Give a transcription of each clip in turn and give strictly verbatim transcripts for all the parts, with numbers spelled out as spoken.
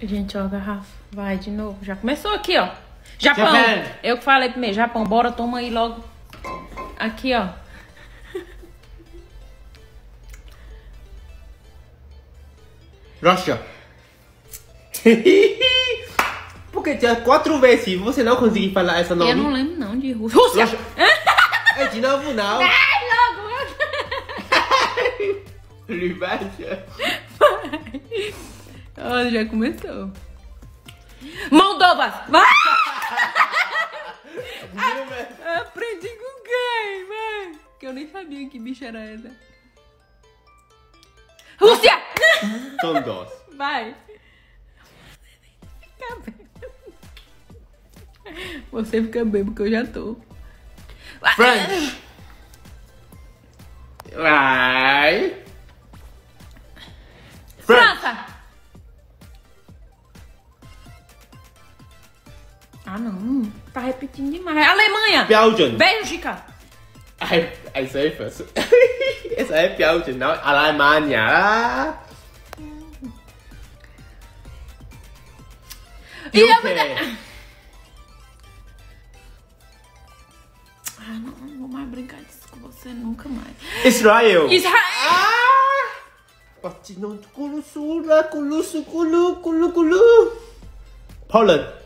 Gente, ó, a garrafa. Vai, de novo. Já começou aqui, ó. Japão. Japan. Eu que falei primeiro. Japão, bora, toma aí logo. Aqui, ó. Russia. Porque tinha quatro vezes. Se você não conseguir falar essa nome... Eu não lembro não de Rússia. Rússia. É de novo não. Vai logo. Rússia. Vai. Olha, já começou. Moldova. Vai. Ah, aprendi com quem, vai. Que eu nem sabia que bicho era essa. Rússia. São dois. Vai. Você fica bêbado que eu já tô. French. Vai. França. Ah não, tá repetindo demais. Alemanha. Belgium. Bélgica. Ai, essa é fácil. Essa é Belgium, não? Alemanha. U K. Ah, não, não vou mais brincar disso com você nunca mais. Israel. Israel. Ah! Poland.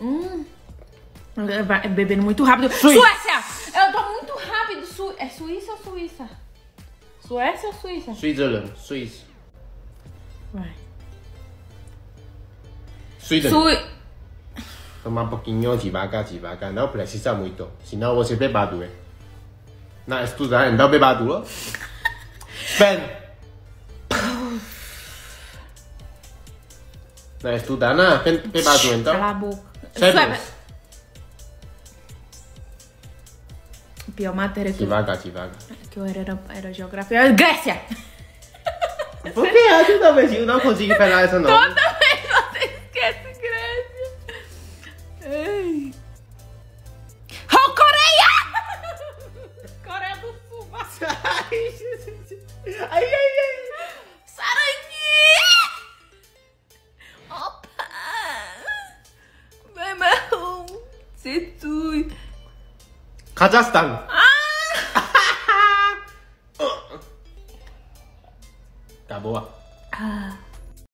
Hum. Vai bebendo muito rápido. Suíça. Suécia. Eu tô muito rápido. Su é Suíça ou Suíça? Suécia ou Suíça? Switzerland. Suíça. Vai. Sweden. Sui... Toma um pouquinho devagar, devagar. Não precisa muito. Senão você bebado, é. Não, estuda, não bebado, ó. Spain. Não, estuda, não. Bebado, então. Cala a boca. Cyprus. Pior matéria que... Devagar, devagar. Que eu era, era, era geografia. Grécia. Por que eu talvez eu não consigo pegar essa não? Toda vez você esquece Grécia. Oh, Coreia! Coreia do Sul. Ai, ai, ai. Sarangi! Opa! Vai, marrom. C'est tout. Cazaquistão. Tá boa. Ah.